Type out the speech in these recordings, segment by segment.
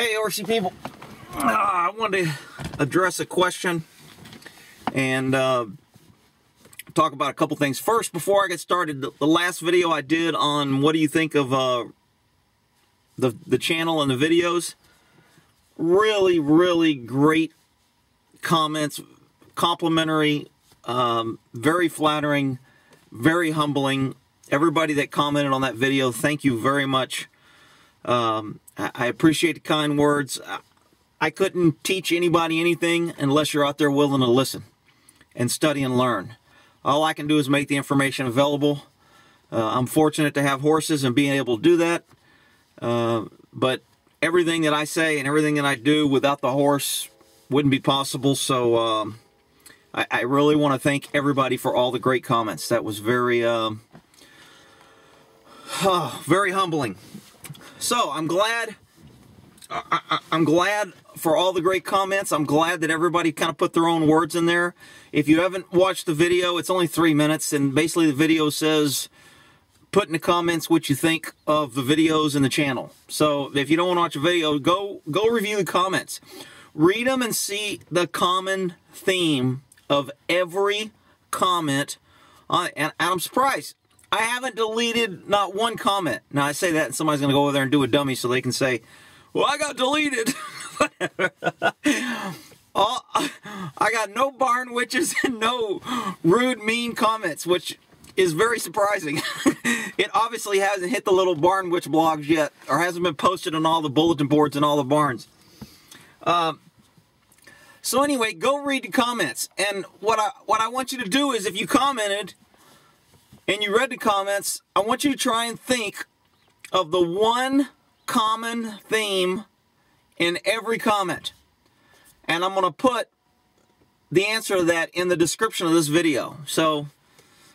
Hey, ORC people, I wanted to address a question and talk about a couple things. First, before I get started, the last video I did on what do you think of the channel and the videos, really great comments, complimentary, very flattering, very humbling. Everybody that commented on that video, thank you very much. I appreciate the kind words. I couldn't teach anybody anything unless you're out there willing to listen and study and learn. All I can do is make the information available. I'm fortunate to have horses and being able to do that. But everything that I say and everything that I do without the horse wouldn't be possible. So I really want to thank everybody for all the great comments. That was very, very humbling. So I'm glad. I'm glad for all the great comments. I'm glad that everybody kind of put their own words in there. If you haven't watched the video, it's only 3 minutes, and basically the video says, put in the comments what you think of the videos in the channel. So if you don't want to watch a video, go review the comments. Read them and see the common theme of every comment. And I'm surprised. I haven't deleted not one comment. Now, I say that and somebody's going to go over there and do a dummy so they can say, well, I got deleted. I got no barn witches and no rude, mean comments, which is very surprising. It obviously hasn't hit the little barn witch blogs yet, or hasn't been posted on all the bulletin boards in all the barns. So anyway, go read the comments. And what I want you to do is, if you commented and you read the comments, I want you to try and think of the one common theme in every comment. And I'm going to put the answer to that in the description of this video. So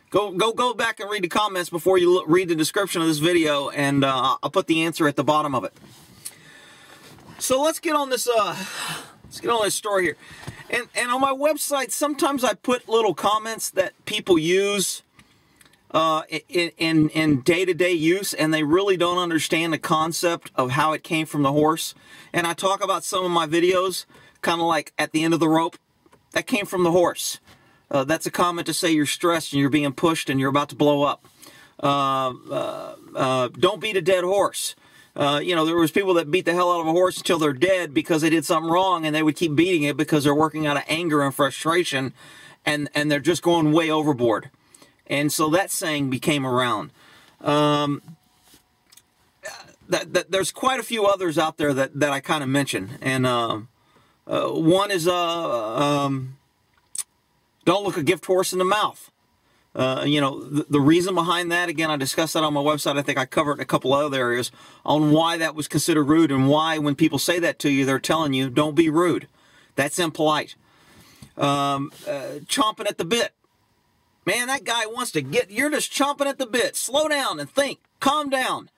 go back and read the comments before you read the description of this video, and I'll put the answer at the bottom of it. So let's get on this story here. And on my website, sometimes I put little comments that people use in day-to-day use, and they really don't understand the concept of how it came from the horse. And I talk about some of my videos, kind of like at the end of the rope, that came from the horse. That's a comment to say you're stressed and you're being pushed and you're about to blow up. Don't beat a dead horse. You know, there was people that beat the hell out of a horse until they're dead because they did something wrong, and they would keep beating it because they're working out of anger and frustration, and they're just going way overboard. And so that saying became around. There's quite a few others out there that I kind of mention. And one is, don't look a gift horse in the mouth. You know, the reason behind that, again, I discussed that on my website. I think I covered a couple other areas on why that was considered rude, and why when people say that to you, they're telling you, don't be rude. That's impolite. Chomping at the bit. Man, that guy wants to get, you're just chomping at the bit. Slow down and think. Calm down.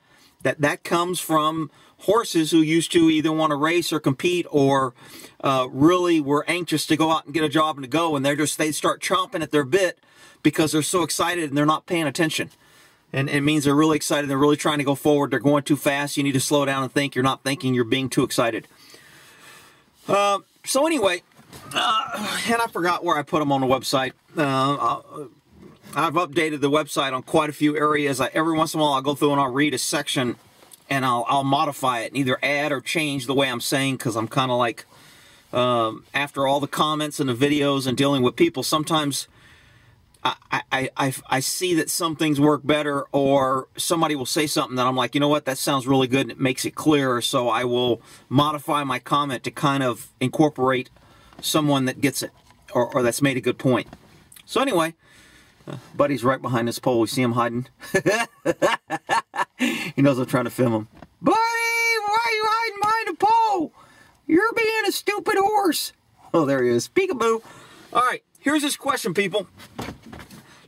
That comes from horses who used to either want to race or compete, or really were anxious to go out and get a job and to go, and they start chomping at their bit because they're so excited and they're not paying attention. And it means they're really excited, they're really trying to go forward, they're going too fast, you need to slow down and think, you're not thinking, you're being too excited. So anyway, and I forgot where I put them on the website. I've updated the website on quite a few areas. Every once in a while I'll go through and I'll read a section, and I'll modify it and either add or change the way I'm saying, because I'm kind of like, after all the comments and the videos and dealing with people, sometimes I see that some things work better, or somebody will say something that I'm like, you know what, that sounds really good and it makes it clearer, so I will modify my comment to kind of incorporate someone that gets it, or that's made a good point. So anyway, buddy's right behind this pole. We see him hiding. He knows I'm trying to film him. Buddy, why are you hiding behind the pole? You're being a stupid horse. Oh, there he is. Peekaboo. All right, here's this question, people.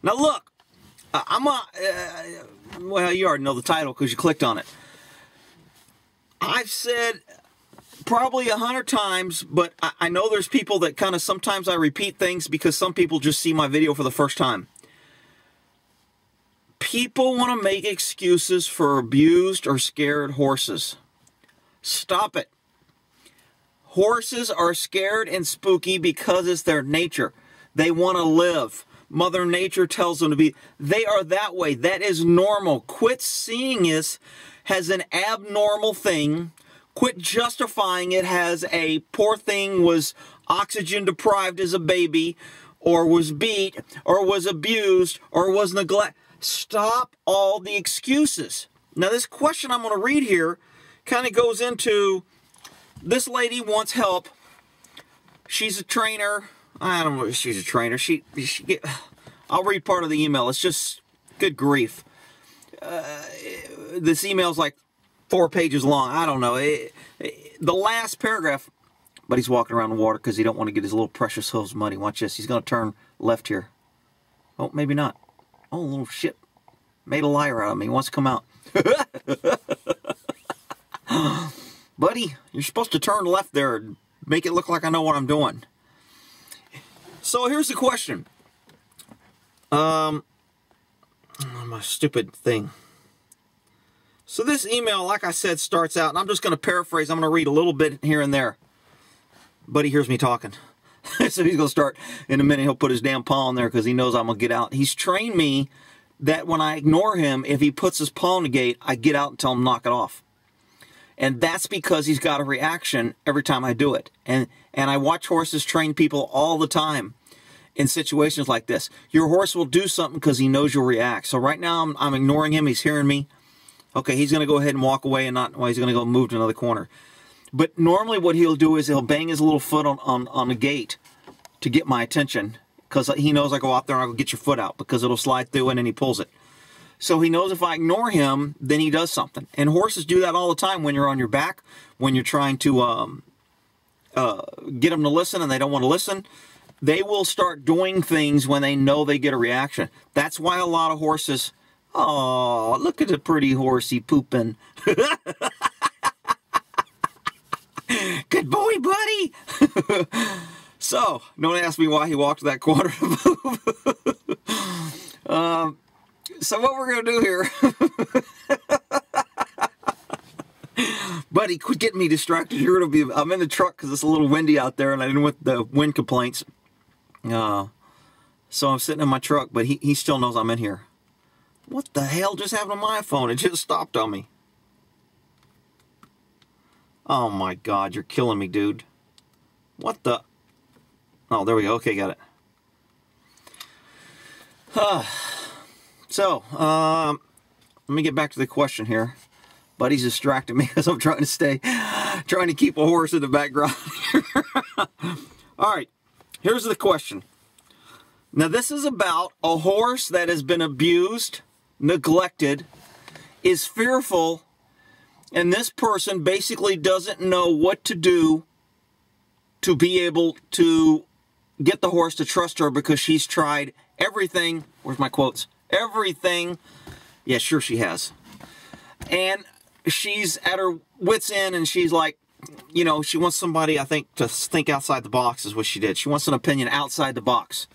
Now look, well, you already know the title because you clicked on it. I've said probably 100 times, but I know there's people that kind of, sometimes I repeat things because some people just see my video for the first time. People want to make excuses for abused or scared horses. Stop it. Horses are scared and spooky because it's their nature. They want to live. Mother Nature tells them to be. They are that way. That is normal. Quit seeing this as an abnormal thing. Quit justifying it as a poor thing was oxygen deprived as a baby, or was beat, or was abused, or was neglected. Stop all the excuses. Now this question I'm going to read here kind of goes into, this lady wants help. She's a trainer. I don't know if she's a trainer. I'll read part of the email. It's just good grief. This email's like 4 pages long. I don't know. The last paragraph, but he's walking around in water because he don't want to get his little precious hooves muddy. Watch this. He's going to turn left here. Oh, maybe not. Oh, little shit. Made a liar out of me. He wants to come out. Buddy, you're supposed to turn left there and make it look like I know what I'm doing. So here's the question. My stupid thing. So this email, like I said, starts out, and I'm just going to paraphrase. I'm going to read a little bit here and there. But he hears me talking. So he's going to start in a minute. He'll put his damn paw in there because he knows I'm going to get out. He's trained me that when I ignore him, if he puts his paw in the gate, I get out and tell him to knock it off. And that's because he's got a reaction every time I do it. And I watch horses train people all the time in situations like this. Your horse will do something because he knows you'll react. So right now I'm ignoring him. He's hearing me. Okay, he's going to go ahead and walk away, and not, well, he's going to go move to another corner. But normally what he'll do is he'll bang his little foot on the gate to get my attention, because he knows I go out there and I'll get your foot out because it'll slide through, and then he pulls it. So he knows if I ignore him, then he does something. And horses do that all the time when you're on your back, when you're trying to get them to listen and they don't want to listen. They will start doing things when they know they get a reaction. That's why a lot of horses, oh, look at the pretty horsey pooping. Good boy, buddy. So, don't ask me why he walked that quarter to move. So what we're going to do here, buddy, quit getting me distracted. You're going to be, I'm in the truck because it's a little windy out there and I didn't want the wind complaints. So I'm sitting in my truck, but he still knows I'm in here. What the hell just happened on my phone? It just stopped on me. Oh my God, you're killing me, dude. What the? Oh, there we go. Okay, got it. So, let me get back to the question here. Buddy's distracted me because I'm trying to keep a horse in the background. All right, here's the question. Now, this is about a horse that has been abused, neglected, is fearful, and this person basically doesn't know what to do to be able to get the horse to trust her because she's tried everything. Where's my quotes? Everything. Yeah, sure she has. And she's at her wits' end, and she's like, you know, she wants somebody, I think, to think outside the box is what she did. She wants an opinion outside the box.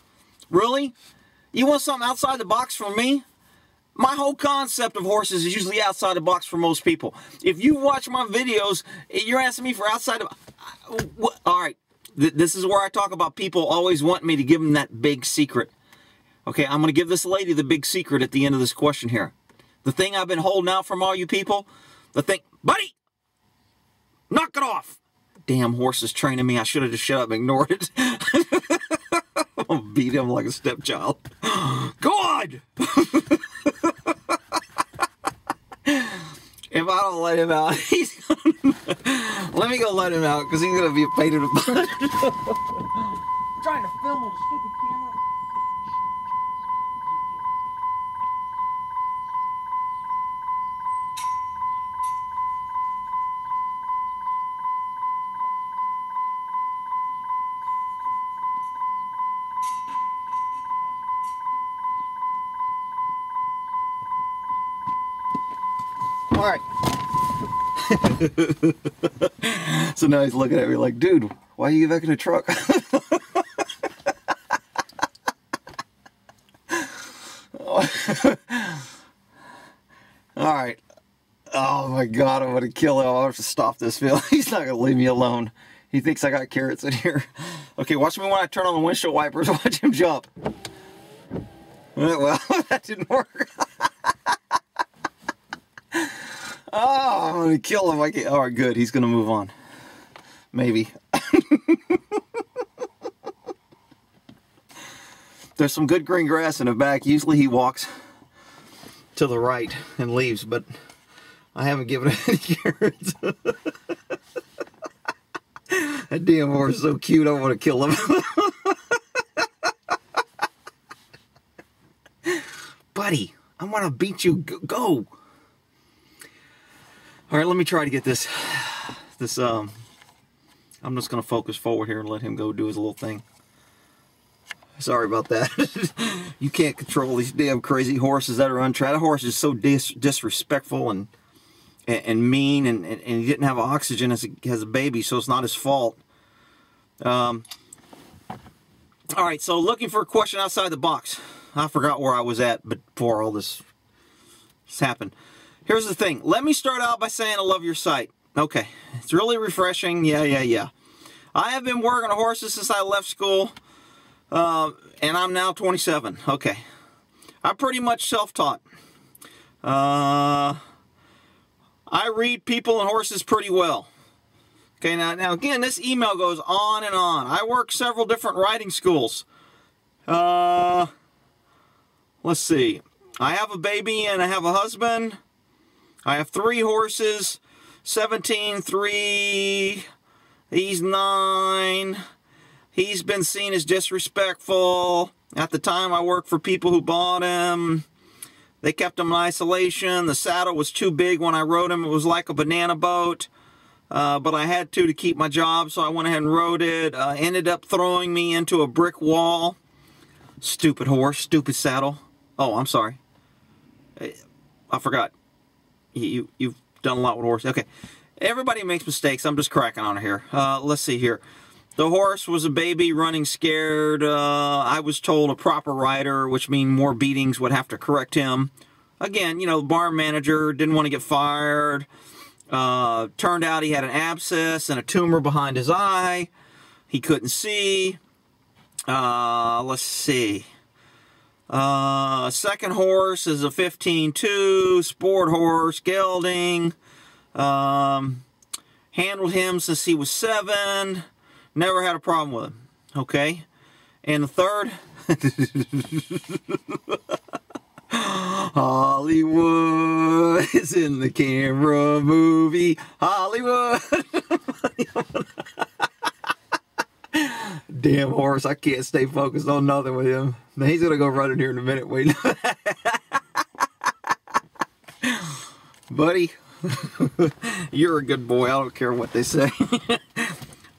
Really? You want something outside the box from me? My whole concept of horses is usually outside the box for most people. If you watch my videos, you're asking me for outside the box. All right, this is where I talk about people always want me to give them that big secret. Okay, I'm going to give this lady the big secret at the end of this question here. The thing I've been holding out from all you people, the thing, buddy, knock it off. Damn horse is training me. I should have just shut up and ignored it. I'm going to beat him like a stepchild. Go on. If I don't let him out, he's going to... Let me go let him out because he's going to be a pain in the butt. Trying to film with a stupid camera. All right. So now he's looking at me like, dude, why are you back in the truck? All right. Oh my God, I'm gonna kill him. I'll have to stop this, Phil. He's not gonna leave me alone. He thinks I got carrots in here. Okay, watch me when I turn on the windshield wipers. Watch him jump. Well, that didn't work. Oh, I'm gonna kill him. I can't. All right, good. He's gonna move on. Maybe. There's some good green grass in the back. Usually he walks to the right and leaves, but I haven't given him any carrots. That damn horse is so cute, I want to kill him. Buddy, I want to beat you. Go! Alright, let me try to get this. I'm just going to focus forward here and let him go do his little thing. Sorry about that. You can't control these damn crazy horses that are untrained. A horse is so disrespectful and mean, and he didn't have oxygen as a baby, so it's not his fault. All right, so looking for a question outside the box. I forgot where I was at before all this happened. Here's the thing. Let me start out by saying I love your site. Okay, it's really refreshing. Yeah. I have been working on horses since I left school, and I'm now 27. Okay. I'm pretty much self-taught. I read people and horses pretty well. Okay, now again, this email goes on and on. I work several different riding schools. Let's see. I have a baby and I have a husband. I have 3 horses, 17, 3, he's 9. He's been seen as disrespectful. At the time, I worked for people who bought him. They kept him in isolation. The saddle was too big when I rode him. It was like a banana boat. But I had to keep my job, so I went ahead and rode it. Ended up throwing me into a brick wall. Stupid horse, stupid saddle. Oh, I'm sorry. I forgot. You've done a lot with horses. Okay. Everybody makes mistakes. I'm just cracking on here. Let's see here. The horse was a baby running scared. I was told a proper rider, which means more beatings, would have to correct him. Again, you know, barn manager didn't want to get fired. Turned out he had an abscess and a tumor behind his eye. He couldn't see. Let's see. Second horse is a 15-2, sport horse, gelding. Handled him since he was 7. Never had a problem with him. Okay. And the third. Hollywood is in the camera movie. Hollywood. Damn horse. I can't stay focused on nothing with him. Now he's going to go running here in a minute. Wait. Buddy. You're a good boy. I don't care what they say.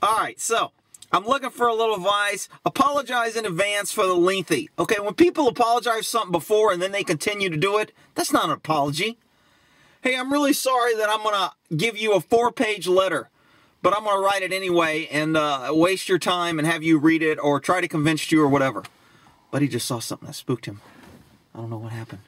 Alright, so, I'm looking for a little advice. Apologize in advance for the lengthy. Okay, when people apologize for something before and then they continue to do it, that's not an apology. Hey, I'm really sorry that I'm going to give you a 4-page letter, but I'm going to write it anyway and waste your time and have you read it or try to convince you or whatever. But he just saw something that spooked him. I don't know what happened.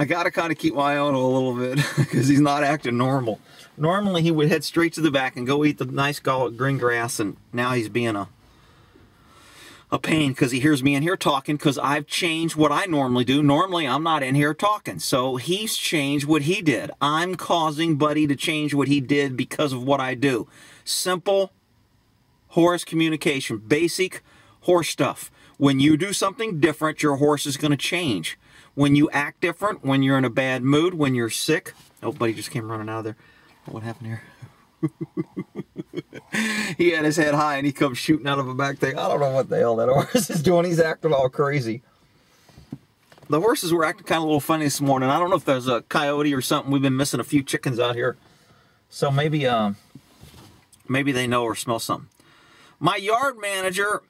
I gotta kind of keep my eye on him a little bit because he's not acting normal. Normally he would head straight to the back and go eat the nice green grass, and now he's being a pain because he hears me in here talking because I've changed what I normally do. Normally I'm not in here talking, so he's changed what he did. I'm causing Buddy to change what he did because of what I do. Simple horse communication, basic horse stuff. When you do something different, your horse is going to change. When you act different, when you're in a bad mood, when you're sick. Oh, Buddy just came running out of there. What happened here? He had his head high and he comes shooting out of a back thing. I don't know what the hell that horse is doing. He's acting all crazy. The horses were acting kind of a little funny this morning. I don't know if there's a coyote or something. We've been missing a few chickens out here. So maybe they know or smell something. My yard manager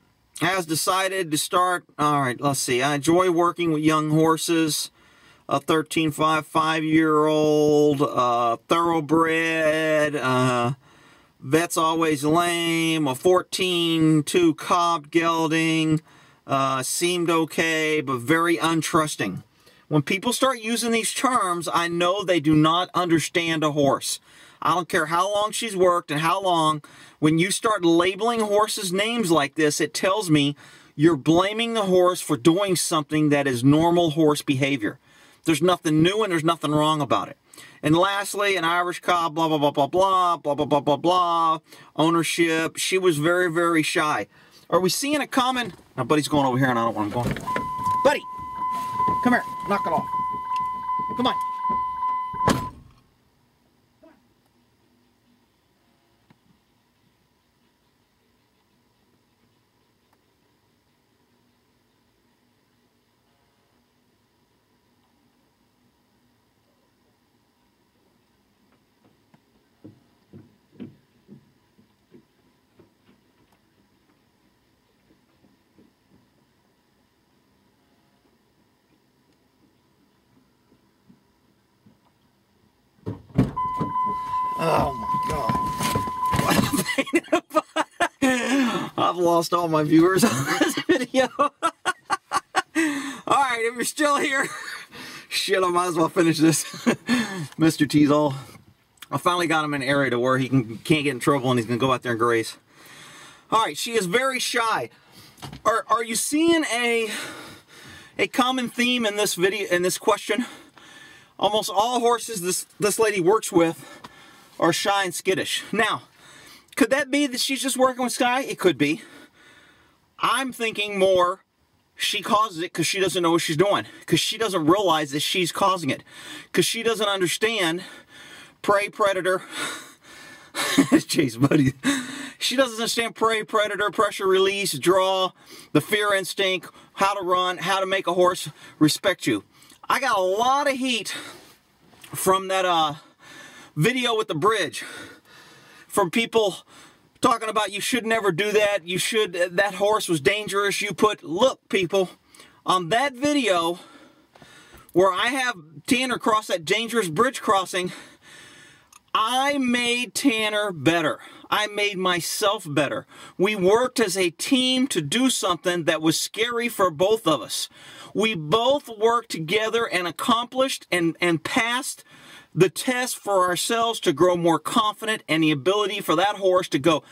has decided to start. All right, let's see. I enjoy working with young horses, a 13-5, 5-year-old, thoroughbred, vet's always lame, a 14-2 cob gelding, seemed okay, but very untrusting. When people start using these terms, I know they do not understand a horse. I don't care how long she's worked and how long. When you start labeling horses names like this, it tells me you're blaming the horse for doing something that is normal horse behavior. There's nothing new and there's nothing wrong about it. And lastly, an Irish cob, blah, blah, blah, blah, blah, blah, blah, blah, blah, blah, ownership. She was very, very shy. Are we seeing a common? Now, buddy's going over here and I don't want him going. Buddy, come here, knock it off. Come on. Oh my God. I've lost all my viewers on this video. Alright, if you're still here, shit, I might as well finish this. Mr. Teasel. I finally got him in an area to where he can't get in trouble and he's going to go out there and graze. Alright, she is very shy. Are you seeing a common theme in this video, in this question? Almost all horses this lady works with are shy and skittish. Now, could that be that she's just working with Skye? It could be. I'm thinking more she causes it because she doesn't know what she's doing, because she doesn't realize that she's causing it, because she doesn't understand prey, predator. Chase, buddy. She doesn't understand prey, predator, pressure release, draw, the fear instinct, how to run, how to make a horse respect you. I got a lot of heat from that video with the bridge, from people talking about you should never do that, you should, that horse was dangerous, you put, look people, on that video where I have Tanner cross that dangerous bridge crossing, I made Tanner better. I made myself better. We worked as a team to do something that was scary for both of us. We both worked together and accomplished and passed the test for ourselves to grow more confident, and the ability for that horse to go,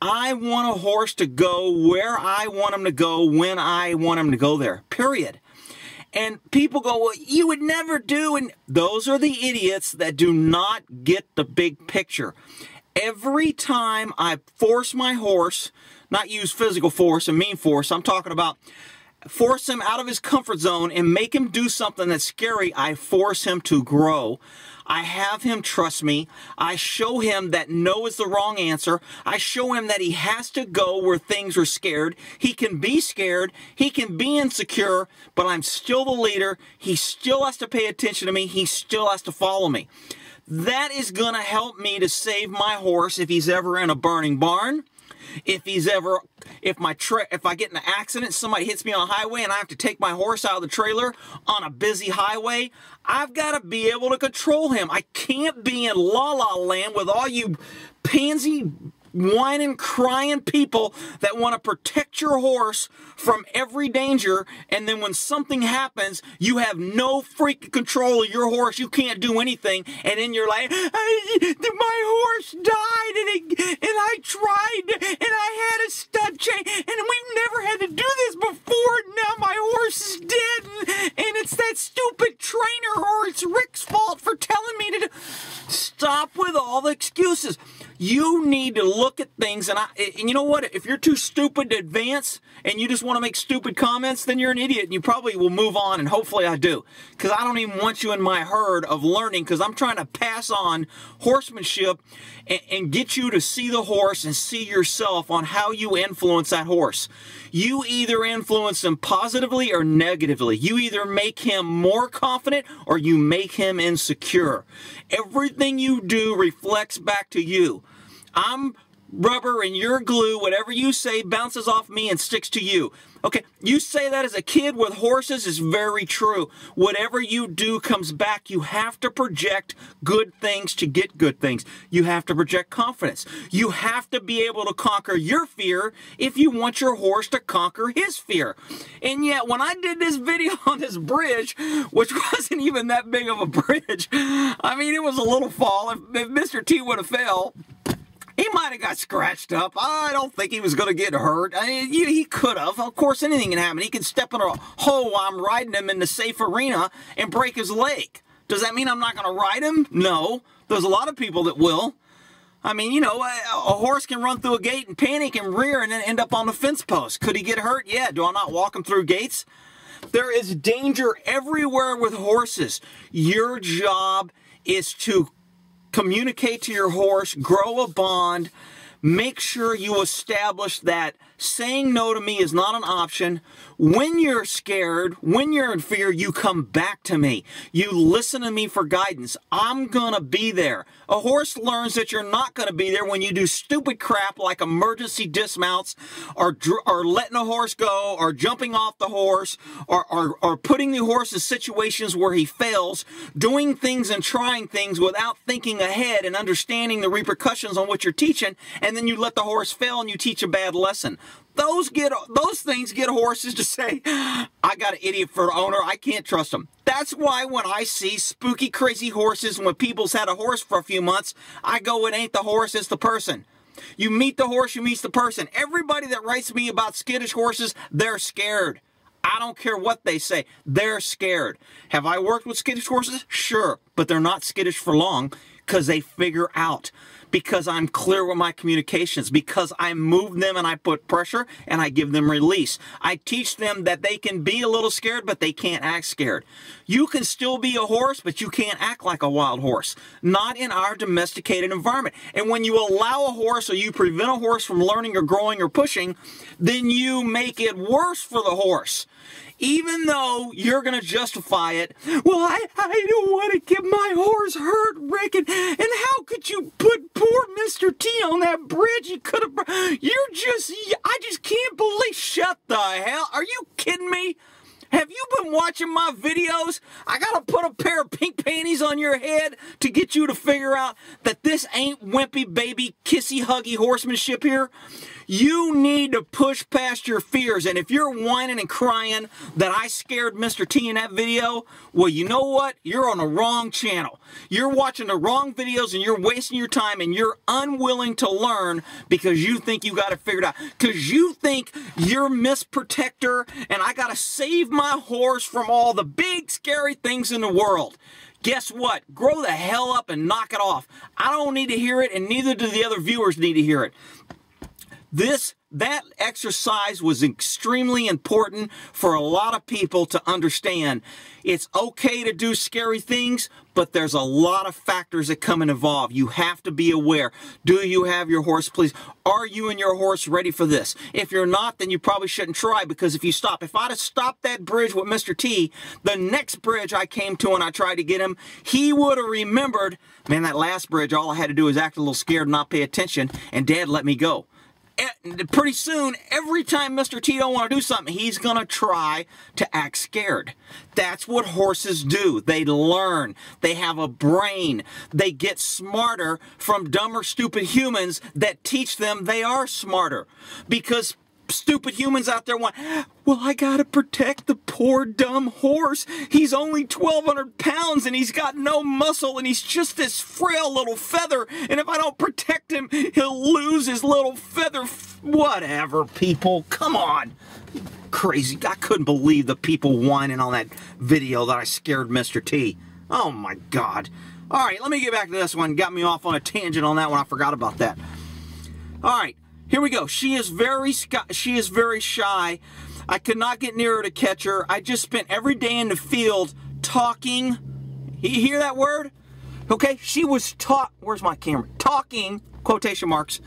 I want a horse to go where I want him to go, when I want him to go there, period. And people go, well, you would never do, and those are the idiots that do not get the big picture. Every time I force my horse, not use physical force and mean force, I'm talking about force him out of his comfort zone and make him do something that's scary, I force him to grow. I have him trust me. I show him that no is the wrong answer. I show him that he has to go where things are scared. He can be scared. He can be insecure, but I'm still the leader. He still has to pay attention to me. He still has to follow me. That is going to help me to save my horse if he's ever in a burning barn. If he's ever, if I get in an accident, somebody hits me on a highway and I have to take my horse out of the trailer on a busy highway, I've got to be able to control him. I can't be in La La Land with all you pansy, whining, crying people that want to protect your horse from every danger, and then when something happens, you have no freaking control of your horse. You can't do anything, and then you're like, my horse died, and I tried, and I had a stud chain, and we've never had to do this before, and now my horse is dead, and it's that stupid trainer, or it's Rick's fault for telling me to do. Stop with all the excuses. You need to look at things, and you know what? If you're too stupid to advance and you just want to make stupid comments, then you're an idiot, and you probably will move on, and hopefully I do, because I don't even want you in my herd of learning, because I'm trying to pass on horsemanship and get you to see the horse and see yourself on how you influence that horse. You either influence him positively or negatively. You either make him more confident or you make him insecure. Everything you do reflects back to you. I'm rubber and your glue, whatever you say, bounces off me and sticks to you. Okay, you say that as a kid with horses is very true. Whatever you do comes back. You have to project good things to get good things. You have to project confidence. You have to be able to conquer your fear if you want your horse to conquer his fear. And yet, when I did this video on this bridge, which wasn't even that big of a bridge, I mean, it was a little fall. If Mr. T would have fell, he might have got scratched up. I don't think he was going to get hurt. I mean, he could have. Of course, anything can happen. He could step in a hole while I'm riding him in the safe arena and break his leg. Does that mean I'm not going to ride him? No. There's a lot of people that will. I mean, you know, a horse can run through a gate and panic and rear and then end up on the fence post. Could he get hurt? Yeah. Do I not walk him through gates? There is danger everywhere with horses. Your job is to communicate to your horse, grow a bond, make sure you establish that saying no to me is not an option. When you're scared, when you're in fear, you come back to me. You listen to me for guidance. I'm going to be there. A horse learns that you're not going to be there when you do stupid crap like emergency dismounts or letting a horse go or jumping off the horse or putting the horse in situations where he fails, doing things and trying things without thinking ahead and understanding the repercussions on what you're teaching, and then you let the horse fail and you teach a bad lesson. Those things get horses to say, I got an idiot for the owner, I can't trust him. That's why when I see spooky, crazy horses, and when people's had a horse for a few months, I go, it ain't the horse, it's the person. You meet the horse, you meet the person. Everybody that writes me about skittish horses, they're scared. I don't care what they say, they're scared. Have I worked with skittish horses? Sure, but they're not skittish for long because they figure out. Because I'm clear with my communications, because I move them and I put pressure and I give them release. I teach them that they can be a little scared, but they can't act scared. You can still be a horse, but you can't act like a wild horse. Not in our domesticated environment. And when you allow a horse or you prevent a horse from learning or growing or pushing, then you make it worse for the horse. Even though you're going to justify it, well, I don't want to get my horse hurt, Rick, and how could you put poor Mr. T on that bridge? You could have, I just can't believe, shut the hell, are you kidding me? Have you been watching my videos? I got to put a pair of pink panties on your head to get you to figure out that this ain't wimpy, baby, kissy, huggy horsemanship here. You need to push past your fears. And if you're whining and crying that I scared Mr. T in that video, well, you know what? You're on the wrong channel. You're watching the wrong videos and you're wasting your time and you're unwilling to learn because you think you got it figured out. Because you think you're Miss Protector and I got to save my horse from all the big scary things in the world. Guess what? Grow the hell up and knock it off. I don't need to hear it and neither do the other viewers need to hear it. That exercise was extremely important for a lot of people to understand. It's okay to do scary things, but there's a lot of factors that come and evolve. You have to be aware. Do you have your horse, please? Are you and your horse ready for this? If you're not, then you probably shouldn't try, because if you stop, if I'd have stopped that bridge with Mr. T, the next bridge I came to and I tried to get him, he would have remembered, man, that last bridge, all I had to do was act a little scared and not pay attention, and Dad let me go. And pretty soon, every time Mr. T don't want to do something, he's going to try to act scared. That's what horses do. They learn. They have a brain. They get smarter from dumber, stupid humans that teach them they are smarter. Because stupid humans out there want, well, I got to protect the poor dumb horse. He's only 1,200 pounds and he's got no muscle and he's just this frail little feather. And if I don't protect him, he'll lose his little feather. Whatever, people. Come on. Crazy. I couldn't believe the people whining on that video that I scared Mr. T. Oh, my God. All right, let me get back to this one. Got me off on a tangent on that one. I forgot about that. All right. Here we go. She is very shy. I could not get near her to catch her. I just spent every day in the field talking. You hear that word? Okay, she was where's my camera? Talking, quotation marks,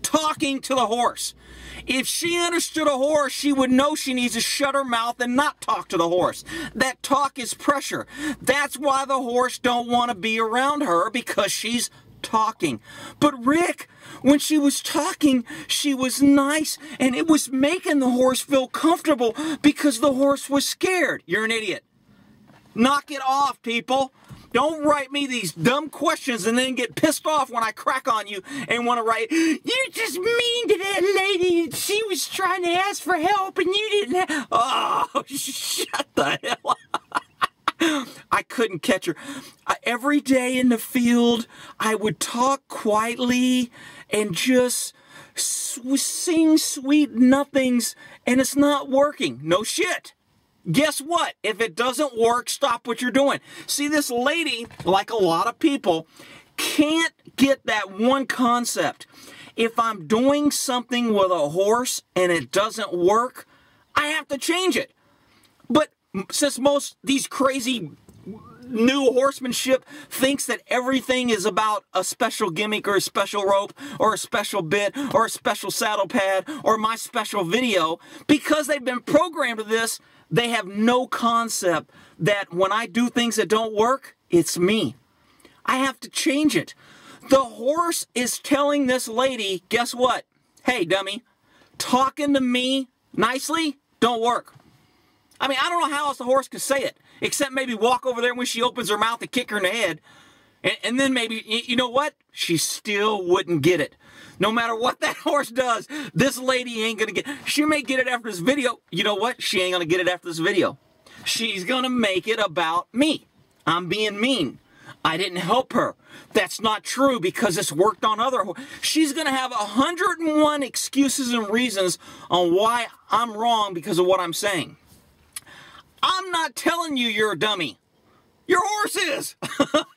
talking to the horse. If she understood a horse, she would know she needs to shut her mouth and not talk to the horse. That talk is pressure. That's why the horse don't want to be around her, because she's talking. But Rick, when she was talking, she was nice, and it was making the horse feel comfortable because the horse was scared. You're an idiot. Knock it off, people. Don't write me these dumb questions and then get pissed off when I crack on you and want to write, "You're just mean to that lady. She was trying to ask for help and you didn't have..." Oh, shut the hell up. I couldn't catch her. Every day in the field, I would talk quietly and just sing sweet nothings, and it's not working. No shit. Guess what? If it doesn't work, stop what you're doing. See, this lady, like a lot of people, can't get that one concept. If I'm doing something with a horse and it doesn't work, I have to change it. But since most these crazy new horsemanship thinks that everything is about a special gimmick or a special rope or a special bit or a special saddle pad or my special video, because they've been programmed to this, they have no concept that when I do things that don't work, it's me. I have to change it. The horse is telling this lady, guess what? Hey, dummy, talking to me nicely don't work. I mean, I don't know how else the horse could say it, except maybe walk over there when she opens her mouth and kick her in the head. And then maybe, you know what? She still wouldn't get it. No matter what that horse does, this lady ain't going to get it. She may get it after this video. You know what? She ain't going to get it after this video. She's going to make it about me. I'm being mean. I didn't help her. That's not true because it's worked on other horses. She's going to have 101 excuses and reasons on why I'm wrong because of what I'm saying. I'm not telling you you're a dummy. Your horse is.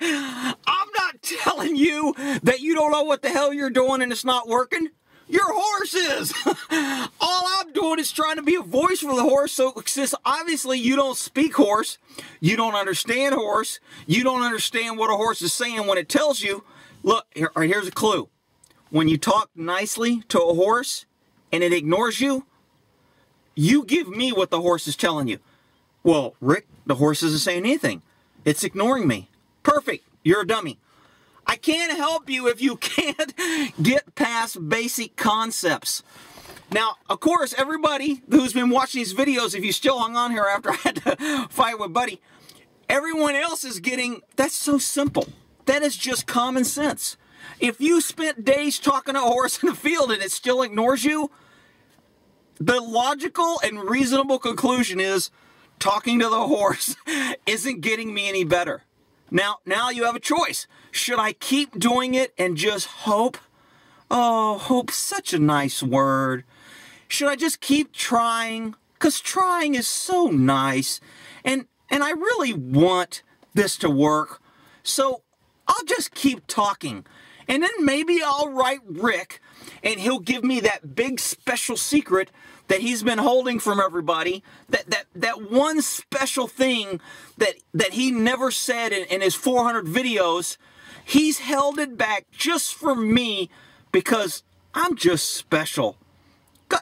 I'm not telling you that you don't know what the hell you're doing and it's not working. Your horse is. All I'm doing is trying to be a voice for the horse. So since obviously you don't speak horse, you don't understand horse, you don't understand what a horse is saying when it tells you. Look, here's a clue. When you talk nicely to a horse and it ignores you, you give me what the horse is telling you. Well, Rick, the horse isn't saying anything. It's ignoring me. Perfect. You're a dummy. I can't help you if you can't get past basic concepts. Now, of course, everybody who's been watching these videos, if you still hung on here after I had to fight with Buddy, everyone else is getting, that's so simple. That is just common sense. If you spent days talking to a horse in the field and it still ignores you, the logical and reasonable conclusion is, talking to the horse isn't getting me any better. Now you have a choice. Should I keep doing it and just hope? Oh, hope's such a nice word. Should I just keep trying? Because trying is so nice. And I really want this to work. So I'll just keep talking. And then maybe I'll write Rick and he'll give me that big special secret that he's been holding from everybody, that one special thing that he never said in his 400 videos. He's held it back just for me because I'm just special. God,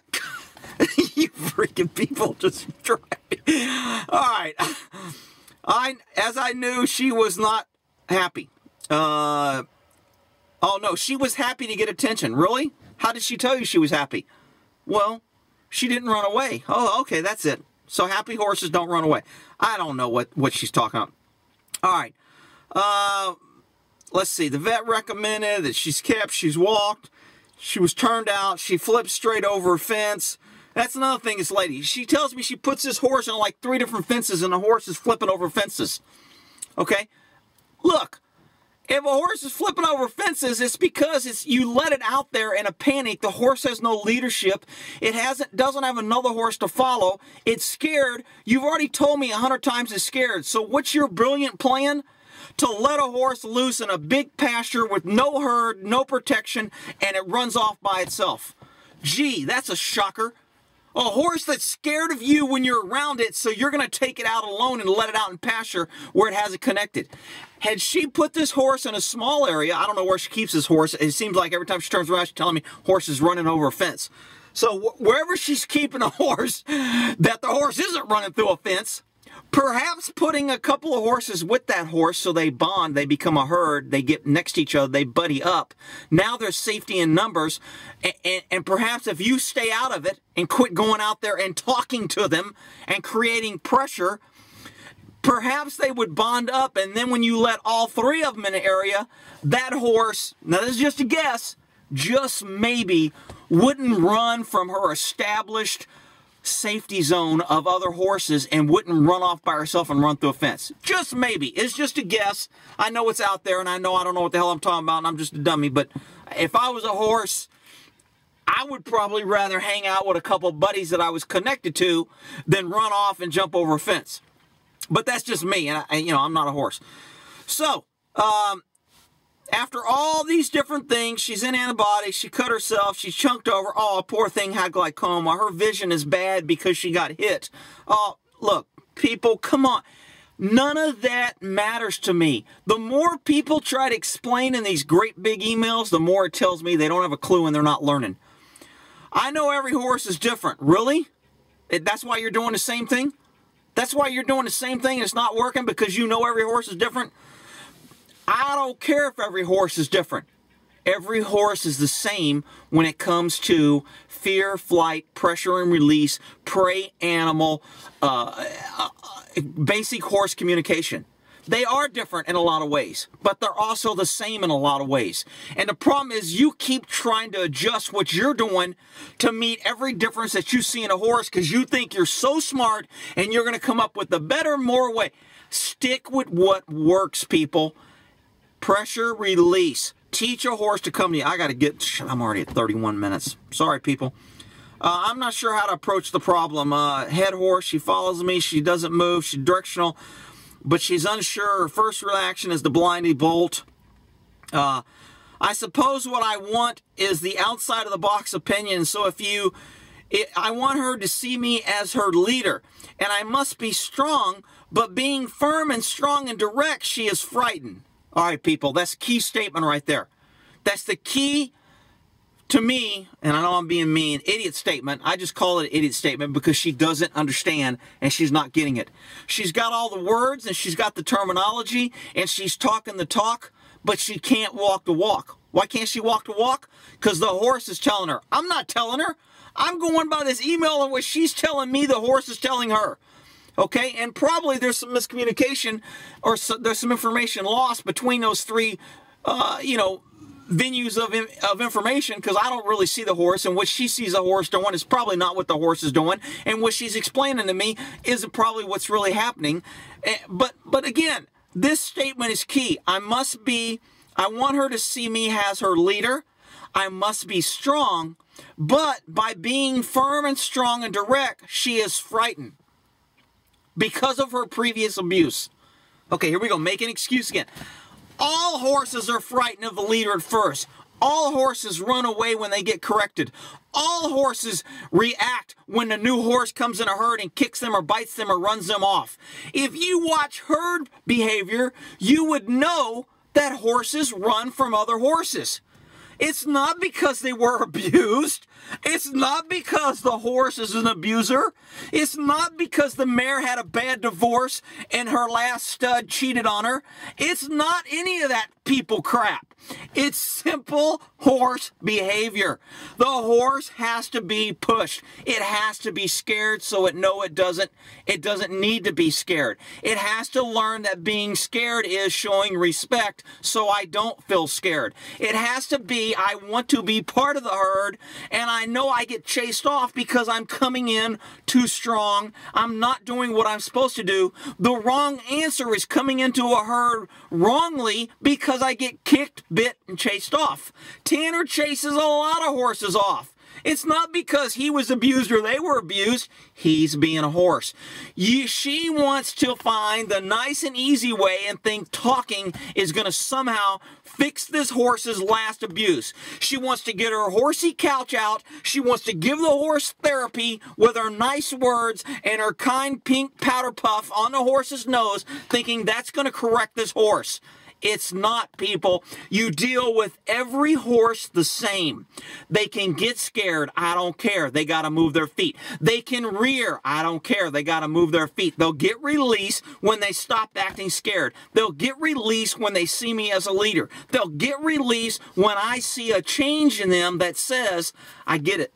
you freaking people just drive me. All right. As I knew, she was not happy. Oh no, she was happy to get attention. Really? How did she tell you she was happy? Well, she didn't run away. Oh, okay, that's it. So happy horses don't run away. I don't know what she's talking about. All right. Let's see. The vet recommended that she's kept, she's walked, she was turned out, she flipped straight over a fence. That's another thing, this lady. She tells me she puts this horse on like 3 different fences and the horse is flipping over fences. Okay? Look. If a horse is flipping over fences, it's because you let it out there in a panic. The horse has no leadership. It doesn't have another horse to follow. It's scared. You've already told me 100 times it's scared. So what's your brilliant plan? To let a horse loose in a big pasture with no herd, no protection, and it runs off by itself. Gee, that's a shocker. A horse that's scared of you when you're around it, so you're going to take it out alone and let it out in pasture where it has it connected. Had she put this horse in a small area, I don't know where she keeps this horse. It seems like every time she turns around, she's telling me horse is running over a fence. So wherever she's keeping a horse, that the horse isn't running through a fence, Perhaps putting a couple of horses with that horse so they bond, they become a herd, they get next to each other, they buddy up. Now there's safety in numbers, and perhaps if you stay out of it and quit going out there and talking to them and creating pressure, perhaps they would bond up, and then when you let all three of them in an area, that horse, now this is just a guess, just maybe wouldn't run from her established safety zone of other horses and wouldn't run off by herself and run through a fence. Just maybe. It's just a guess. I know it's out there, and I know I don't know what the hell I'm talking about, and I'm just a dummy, but if I was a horse, I would probably rather hang out with a couple buddies that I was connected to than run off and jump over a fence. But that's just me, and I'm not a horse. So, after all these different things, she's in antibiotics, she cut herself, she's chunked over. Oh, poor thing had glaucoma. Her vision is bad because she got hit. Oh, look, people, come on. None of that matters to me. The more people try to explain in these great big emails, the more it tells me they don't have a clue and they're not learning. I know every horse is different. Really? That's why you're doing the same thing? That's why you're doing the same thing and it's not working, because you know every horse is different? I don't care if every horse is different. Every horse is the same when it comes to fear, flight, pressure and release, prey animal, basic horse communication. They are different in a lot of ways, but they're also the same in a lot of ways. And the problem is you keep trying to adjust what you're doing to meet every difference that you see in a horse because you think you're so smart and you're going to come up with a better, more way. Stick with what works, people. Pressure release. Teach a horse to come to you. I got to get, I'm already at 31 minutes. Sorry, people. I'm not sure how to approach the problem. Head horse, she follows me. She doesn't move. She's directional, but she's unsure. Her first reaction is the blinding bolt. I suppose what I want is the outside of the box opinion. So I want her to see me as her leader, and I must be strong, but being firm and strong and direct, she is frightened. All right, people, that's a key statement right there. That's the key to me, and I know I'm being mean, idiot statement. I just call it an idiot statement because she doesn't understand and she's not getting it. She's got all the words and she's got the terminology and she's talking the talk, but she can't walk the walk. Why can't she walk the walk? Because the horse is telling her. I'm not telling her. I'm going by this email and what she's telling me the horse is telling her. Okay, and probably there's some miscommunication or there's some information lost between those three, venues of information, because I don't really see the horse, and what she sees the horse doing is probably not what the horse is doing, and what she's explaining to me isn't probably what's really happening. But again, this statement is key. I want her to see me as her leader. I must be strong, but by being firm and strong and direct, she is frightened. Because of her previous abuse. Okay, here we go. Make an excuse again. All horses are frightened of the leader at first. All horses run away when they get corrected. All horses react when the new horse comes in a herd and kicks them or bites them or runs them off. If you watch herd behavior, you would know that horses run from other horses. It's not because they were abused. It's not because the horse is an abuser. It's not because the mare had a bad divorce and her last stud cheated on her. It's not any of that people crap. It's simple horse behavior. The horse has to be pushed. It has to be scared so it doesn't need to be scared. It has to learn that being scared is showing respect so I don't feel scared. It has to be, I want to be part of the herd and I know I get chased off because I'm coming in too strong. I'm not doing what I'm supposed to do. The wrong answer is coming into a herd wrongly because I get kicked, bit and chased off. Tanner chases a lot of horses off. It's not because he was abused or they were abused. He's being a horse. She wants to find the nice and easy way and think talking is going to somehow fix this horse's last abuse. She wants to get her horsey couch out. She wants to give the horse therapy with her nice words and her kind pink powder puff on the horse's nose, thinking that's going to correct this horse. It's not, people. You deal with every horse the same. They can get scared. I don't care. They got to move their feet. They can rear. I don't care. They got to move their feet. They'll get released when they stop acting scared. They'll get released when they see me as a leader. They'll get released when I see a change in them that says, I get it.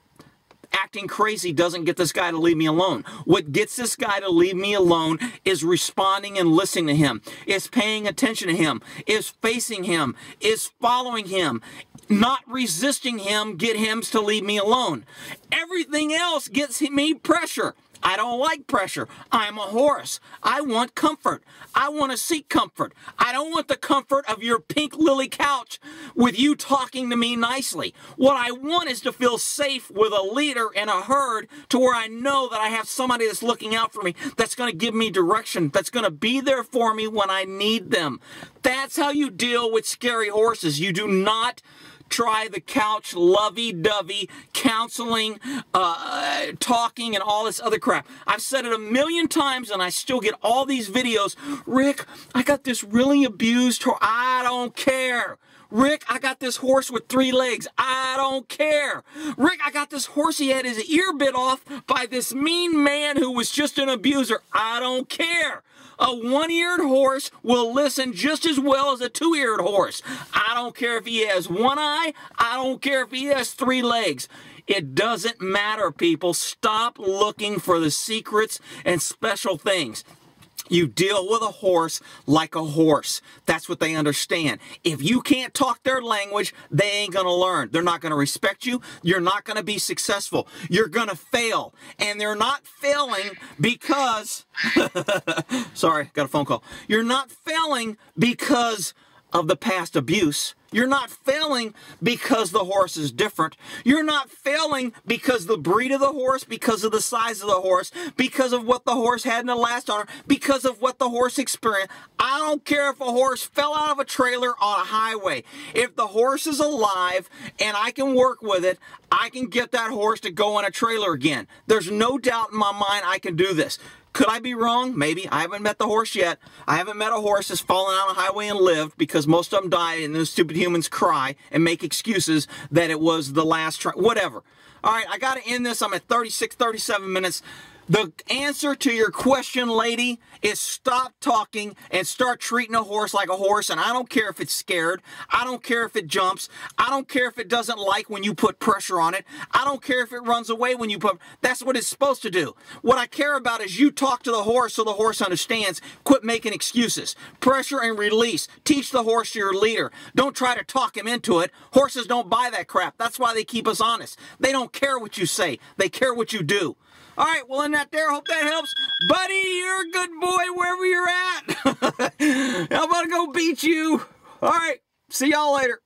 Acting crazy doesn't get this guy to leave me alone. What gets this guy to leave me alone is responding and listening to him, is paying attention to him, is facing him, is following him, not resisting him, get him to leave me alone. Everything else gets me pressure. I don't like pressure. I'm a horse. I want comfort. I want to seek comfort. I don't want the comfort of your pink lily couch with you talking to me nicely. What I want is to feel safe with a leader and a herd to where I know that I have somebody that's looking out for me, that's going to give me direction, that's going to be there for me when I need them. That's how you deal with scary horses. You do not try the couch lovey-dovey counseling, talking, and all this other crap. I've said it a million times, and I still get all these videos. Rick, I got this really abused horse. I don't care. Rick, I got this horse with 3 legs. I don't care. Rick, I got this horse, he had his ear bit off by this mean man who was just an abuser. I don't care. A one-eared horse will listen just as well as a two-eared horse. I don't care if he has 1 eye. I don't care if he has 3 legs. It doesn't matter, people. Stop looking for the secrets and special things. You deal with a horse like a horse. That's what they understand. If you can't talk their language, they ain't going to learn. They're not going to respect you. You're not going to be successful. You're going to fail. And they're not failing because... Sorry, got a phone call. You're not failing because of the past abuse. You're not failing because the horse is different. You're not failing because the breed of the horse, because of the size of the horse, because of what the horse had in the last owner, because of what the horse experienced. I don't care if a horse fell out of a trailer on a highway. If the horse is alive and I can work with it, I can get that horse to go in a trailer again. There's no doubt in my mind I can do this. Could I be wrong? Maybe. I haven't met the horse yet. I haven't met a horse that's fallen on a highway and lived, because most of them died and those stupid humans cry and make excuses that it was the last try. Whatever. All right, I got to end this. I'm at 36, 37 minutes. The answer to your question, lady, is stop talking and start treating a horse like a horse. And I don't care if it's scared. I don't care if it jumps. I don't care if it doesn't like when you put pressure on it. I don't care if it runs away when you put... That's what it's supposed to do. What I care about is you talk to the horse so the horse understands. Quit making excuses. Pressure and release. Teach the horse your leader. Don't try to talk him into it. Horses don't buy that crap. That's why they keep us honest. They don't care what you say. They care what you do. All right, we'll end that there. Hope that helps. Buddy, you're a good boy wherever you're at. I'm about to go beat you. All right, see y'all later.